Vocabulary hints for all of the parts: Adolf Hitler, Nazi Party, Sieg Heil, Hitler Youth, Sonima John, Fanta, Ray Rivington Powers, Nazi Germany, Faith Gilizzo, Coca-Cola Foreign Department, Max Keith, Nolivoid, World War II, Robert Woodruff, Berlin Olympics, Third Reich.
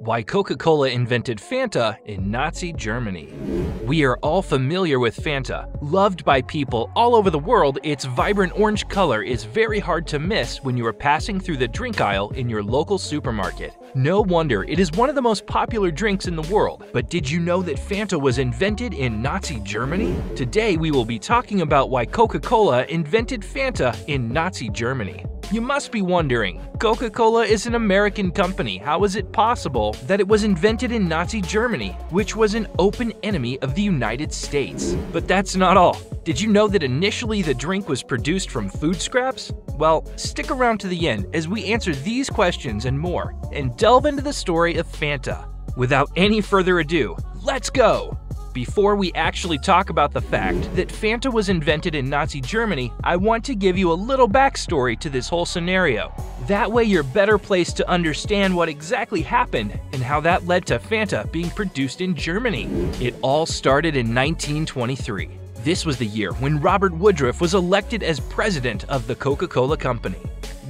Why Coca-Cola invented Fanta in Nazi Germany. We are all familiar with Fanta. Loved by people all over the world, its vibrant orange color is very hard to miss when you are passing through the drink aisle in your local supermarket. No wonder it is one of the most popular drinks in the world. But did you know that Fanta was invented in Nazi Germany? Today we will be talking about why Coca-Cola invented Fanta in Nazi Germany. You must be wondering, Coca-Cola is an American company. How is it possible that it was invented in Nazi Germany, which was an open enemy of the United States? But that's not all. Did you know that initially the drink was produced from food scraps? Well, stick around to the end as we answer these questions and more, and delve into the story of Fanta. Without any further ado, let's go! Before we actually talk about the fact that Fanta was invented in Nazi Germany, I want to give you a little backstory to this whole scenario. That way you're better placed to understand what exactly happened and how that led to Fanta being produced in Germany. It all started in 1923. This was the year when Robert Woodruff was elected as president of the Coca-Cola Company.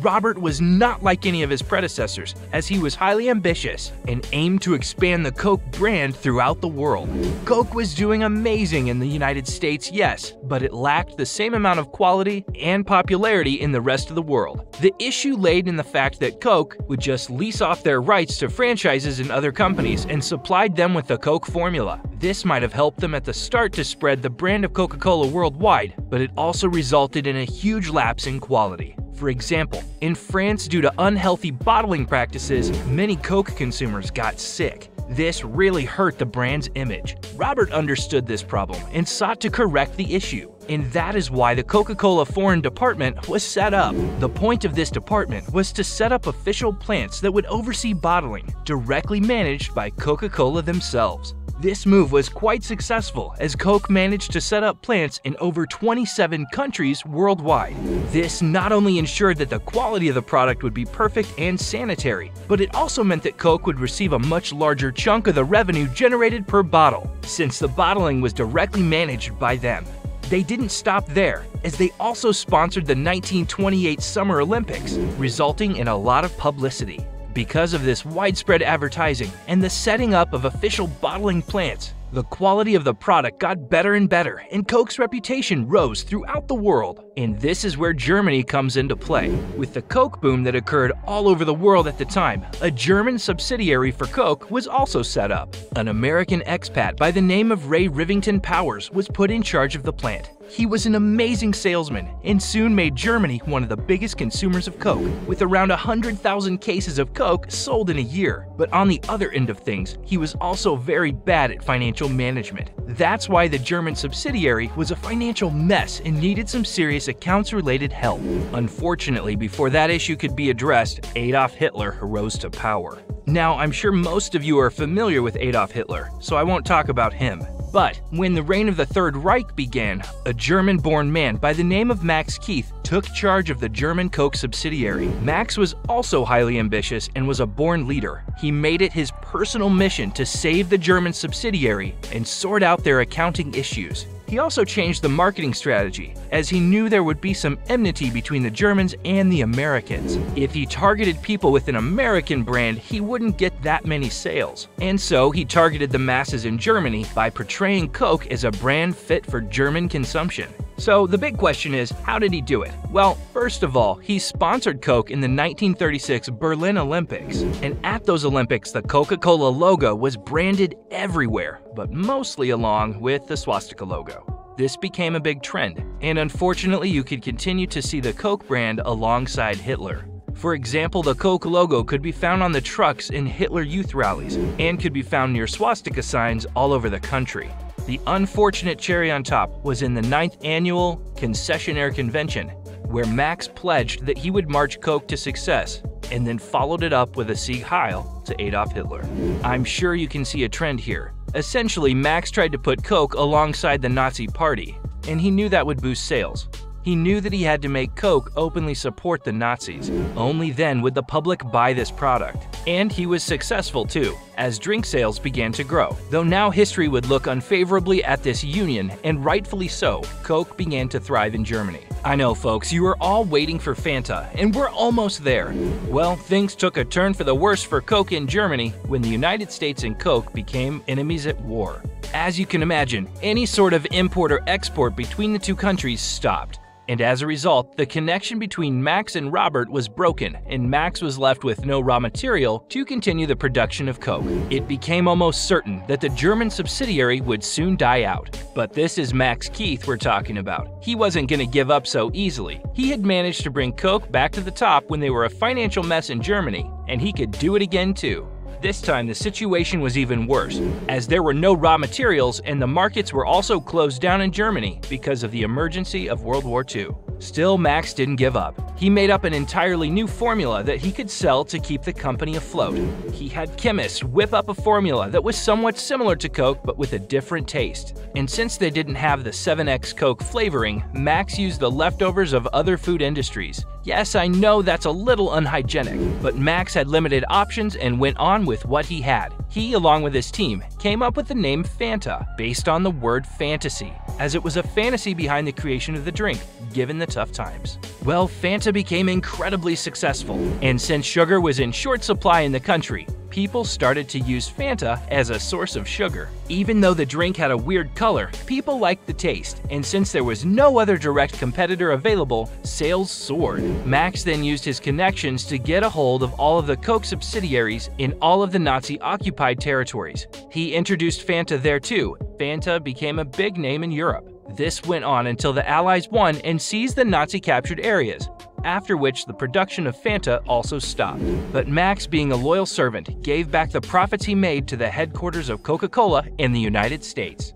Robert was not like any of his predecessors, as he was highly ambitious and aimed to expand the Coke brand throughout the world. Coke was doing amazing in the United States, yes, but it lacked the same amount of quality and popularity in the rest of the world. The issue laid in the fact that Coke would just lease off their rights to franchises and other companies and supplied them with the Coke formula. This might have helped them at the start to spread the brand of Coca-Cola worldwide, but it also resulted in a huge lapse in quality. For example, in France, due to unhealthy bottling practices, many Coke consumers got sick. This really hurt the brand's image. Robert understood this problem and sought to correct the issue. And that is why the Coca-Cola Foreign Department was set up. The point of this department was to set up official plants that would oversee bottling, directly managed by Coca-Cola themselves. This move was quite successful, as Coke managed to set up plants in over 27 countries worldwide. This not only ensured that the quality of the product would be perfect and sanitary, but it also meant that Coke would receive a much larger chunk of the revenue generated per bottle, since the bottling was directly managed by them. They didn't stop there, as they also sponsored the 1928 Summer Olympics, resulting in a lot of publicity. Because of this widespread advertising and the setting up of official bottling plants, the quality of the product got better and better, and Coke's reputation rose throughout the world. And this is where Germany comes into play. With the Coke boom that occurred all over the world at the time, a German subsidiary for Coke was also set up. An American expat by the name of Ray Rivington Powers was put in charge of the plant. He was an amazing salesman and soon made Germany one of the biggest consumers of Coke, with around 100,000 cases of Coke sold in a year. But on the other end of things, he was also very bad at financial management. That's why the German subsidiary was a financial mess and needed some serious accounts-related help. Unfortunately, before that issue could be addressed, Adolf Hitler rose to power. Now, I'm sure most of you are familiar with Adolf Hitler, so I won't talk about him. But when the reign of the Third Reich began, a German-born man by the name of Max Keith took charge of the German Coke subsidiary. Max was also highly ambitious and was a born leader. He made it his personal mission to save the German subsidiary and sort out their accounting issues. He also changed the marketing strategy, as he knew there would be some enmity between the Germans and the Americans. If he targeted people with an American brand, he wouldn't get that many sales. And so he targeted the masses in Germany by portraying Coke as a brand fit for German consumption. So the big question is, how did he do it? Well, first of all, he sponsored Coke in the 1936 Berlin Olympics. And at those Olympics, the Coca-Cola logo was branded everywhere, but mostly along with the swastika logo. This became a big trend, and unfortunately, you could continue to see the Coke brand alongside Hitler. For example, the Coke logo could be found on the trucks in Hitler Youth rallies and could be found near swastika signs all over the country. The unfortunate cherry on top was in the 9th Annual Concessionaire Convention, where Max pledged that he would march Coke to success, and then followed it up with a Sieg Heil to Adolf Hitler. I'm sure you can see a trend here. Essentially, Max tried to put Coke alongside the Nazi Party, and he knew that would boost sales. He knew that he had to make Coke openly support the Nazis. Only then would the public buy this product. And he was successful too, as drink sales began to grow. Though now history would look unfavorably at this union, and rightfully so, Coke began to thrive in Germany. I know folks, you are all waiting for Fanta, and we're almost there. Well, things took a turn for the worse for Coke in Germany when the United States and Coke became enemies at war. As you can imagine, any sort of import or export between the two countries stopped. And as a result, the connection between Max and Robert was broken, and Max was left with no raw material to continue the production of Coke. It became almost certain that the German subsidiary would soon die out. But this is Max Keith we're talking about. He wasn't going to give up so easily. He had managed to bring Coke back to the top when they were a financial mess in Germany, and he could do it again too. This time, the situation was even worse, as there were no raw materials and the markets were also closed down in Germany because of the emergency of World War II. Still, Max didn't give up. He made up an entirely new formula that he could sell to keep the company afloat. He had chemists whip up a formula that was somewhat similar to Coke but with a different taste. And since they didn't have the 7X Coke flavoring, Max used the leftovers of other food industries. Yes, I know that's a little unhygienic, but Max had limited options and went on with what he had. He, along with his team, came up with the name Fanta, based on the word fantasy, as it was a fantasy behind the creation of the drink, given the tough times. Well, Fanta became incredibly successful, and since sugar was in short supply in the country, people started to use Fanta as a source of sugar. Even though the drink had a weird color, people liked the taste, and since there was no other direct competitor available, sales soared. Max then used his connections to get a hold of all of the Coke subsidiaries in all of the Nazi-occupied territories. He introduced Fanta there too. Fanta became a big name in Europe. This went on until the Allies won and seized the Nazi-captured areas, after which the production of Fanta also stopped. But Max, being a loyal servant, gave back the profits he made to the headquarters of Coca-Cola in the United States.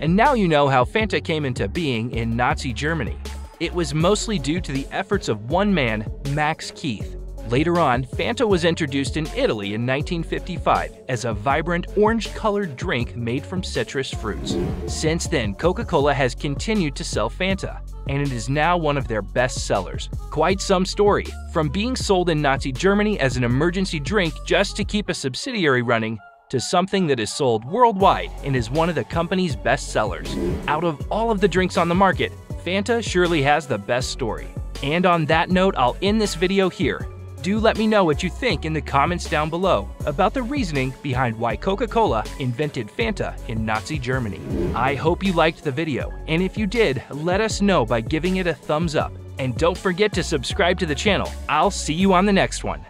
And now you know how Fanta came into being in Nazi Germany. It was mostly due to the efforts of one man, Max Keith. Later on, Fanta was introduced in Italy in 1955 as a vibrant orange-colored drink made from citrus fruits. Since then, Coca-Cola has continued to sell Fanta, and it is now one of their best sellers. Quite some story, from being sold in Nazi Germany as an emergency drink just to keep a subsidiary running, to something that is sold worldwide and is one of the company's best sellers. Out of all of the drinks on the market, Fanta surely has the best story. And on that note, I'll end this video here. Do let me know what you think in the comments down below about the reasoning behind why Coca-Cola invented Fanta in Nazi Germany. I hope you liked the video, and if you did, let us know by giving it a thumbs up. And don't forget to subscribe to the channel. I'll see you on the next one.